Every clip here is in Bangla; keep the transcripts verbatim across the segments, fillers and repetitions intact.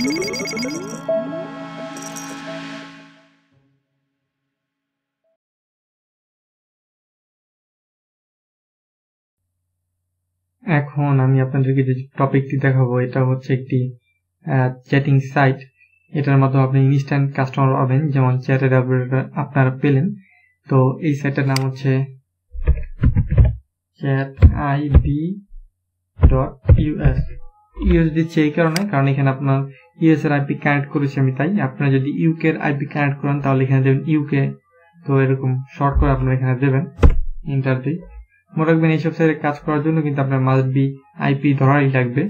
এখন আমি আপনাদেরকে যে টপিকটি দেখাবো এটা হচ্ছে একটি চ্যাটিং সাইট। এটার মাধ্যমে আপনি ইনস্ট্যান্ট কাস্টমার পাবেন, যেমন চ্যাটের আপনারা পেলেন। তো এই সাইটের নাম হচ্ছে chat ID dot US. US দিচ্ছে এই কারণে কারণ এখানে আপনার ইউএস এর আইপি কানেক্ট করেছি আমি, তাই আপনারা যদি ইউকে এর আইপি কানেক্ট করেন তাহলে এখানে দেবেন ইউকে। তো এরকম শর্ট করে আপনারা এখানে দেবেন, এন্টার দিই। মনে রাখবেন এইসব সাইটে কাজ করার জন্য কিন্তু আপনার মাস্ট বি আইপি ধরাই লাগবে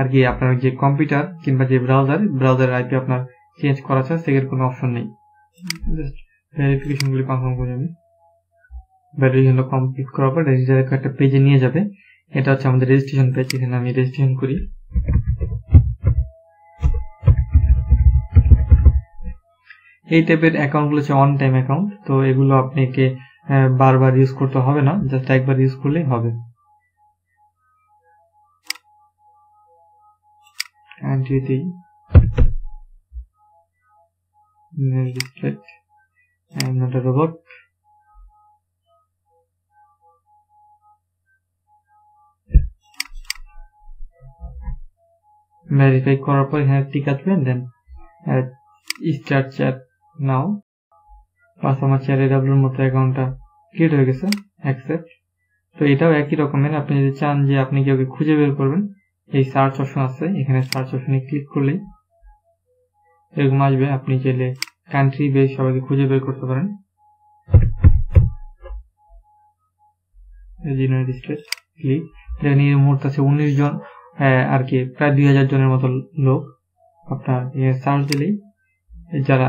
আর কি। আপনার যে কম্পিউটার কিংবা যে ব্রাউজার ব্রাউজারের আইপি আপনার চেঞ্জ করা ছাড়া সেখানে কোনো অপশন নেই। জাস্ট ভেরিফিকেশনগুলি কনফার্ম করে নেবেন। ভেরিফিকেশন কমপ্লিট করার পর রেজিস্টারের একটা পেজে নিয়ে যাবে। এটা হচ্ছে আমাদের রেজিস্ট্রেশন পেজ, এখানে আমি রেজিস্ট্রেশন করি। এই টাইপের অ্যাকাউন্টগুলো হচ্ছে অন টাইম অ্যাকাউন্ট, তো এগুলো আপনাকে বারবার ইউজ করতে হবে না, জাস্ট একবার ইউজ করলেই হবে। ভেরিফাই করার পর এখানে টিক আসবেন, দেন স্টার্ট চ্যাট নাও। পাঁচ আমার চ্যাটে ডাব্লুর মতো অ্যাকাউন্টটা ক্রিয়েট হয়ে গেছে, অ্যাকসেপ্ট। তো এটাও একই রকমের, আপনি যদি চান যে আপনি কাউকে খুঁজে বের করবেন, এই সার্চ অপশন আছে, এখানে সার্চ অপশনে ক্লিক করলেই এরকম আসবে। আপনি চাইলে কান্ট্রি বেস সবাইকে খুঁজে বের করতে পারেন। United States click. এখানে এই মুহূর্তে আছে উনিশ জন আর কি, প্রায় দুই হাজার জনের মতো লোক। আপনার সার্চ দিলেই যারা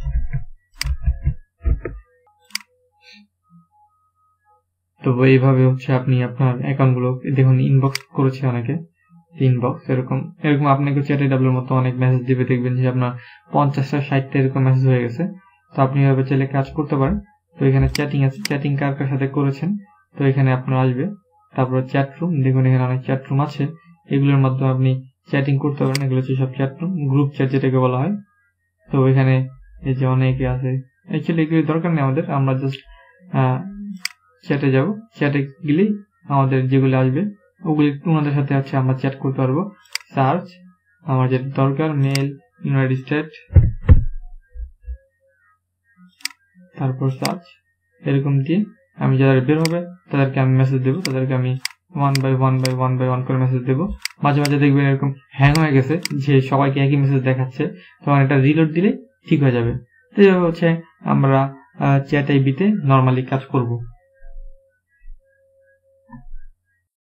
তো এইভাবে হচ্ছে আপনি আপনার অ্যাকাউন্ট গুলো দেখুন, ইনবক্স করেছে অনেকে, ইনবক্স এরকম এরকম আপনাকে চ্যাটে ডাব্লুর মতো অনেক মেসেজ দিবে। দেখবেন যে আপনার পঞ্চাশটা ষাটটা এরকম মেসেজ হয়ে গেছে। তো আপনি এভাবে চাইলে কাজ করতে পারেন। তো এখানে চ্যাটিং আছে, চ্যাটিং কার কার সাথে করেছেন, তো এখানে আপনার আসবে। তারপর চ্যাট রুম, দেখুন এখানে অনেক চ্যাট রুম আছে, এগুলোর মাধ্যমে আপনি চ্যাটিং করতে পারেন। এগুলো হচ্ছে সব চ্যাট রুম, গ্রুপ চ্যাট যেটাকে বলা হয়। তো এখানে এই যে অনেকে আছে, অ্যাকচুয়ালি এগুলোর দরকার নেই আমাদের, আমরা জাস্ট চ্যাটে যাব। চ্যাটে গেলেই আমাদের যেগুলো আসবে ওগুলি ওনাদের সাথে হচ্ছে আমরা চ্যাট করতে পারবো। সার্চ আমার যেটা দরকার, মেল ইউনাইটেড স্টেট, তারপর সার্চ এরকম দিয়ে আমি যারা বের হবে তাদেরকে আমি মেসেজ দেবো। তাদেরকে আমি one by one by one by one করে মেসেজ দেবো। মাঝে মাঝে দেখবেন এরকম হ্যাং হয়ে গেছে যে সবাইকে একই মেসেজ দেখাচ্ছে, তখন এটা রিলোড দিলে ঠিক হয়ে যাবে। তো হচ্ছে আমরা চ্যাট আইবিতে নর্মালি কাজ করবো।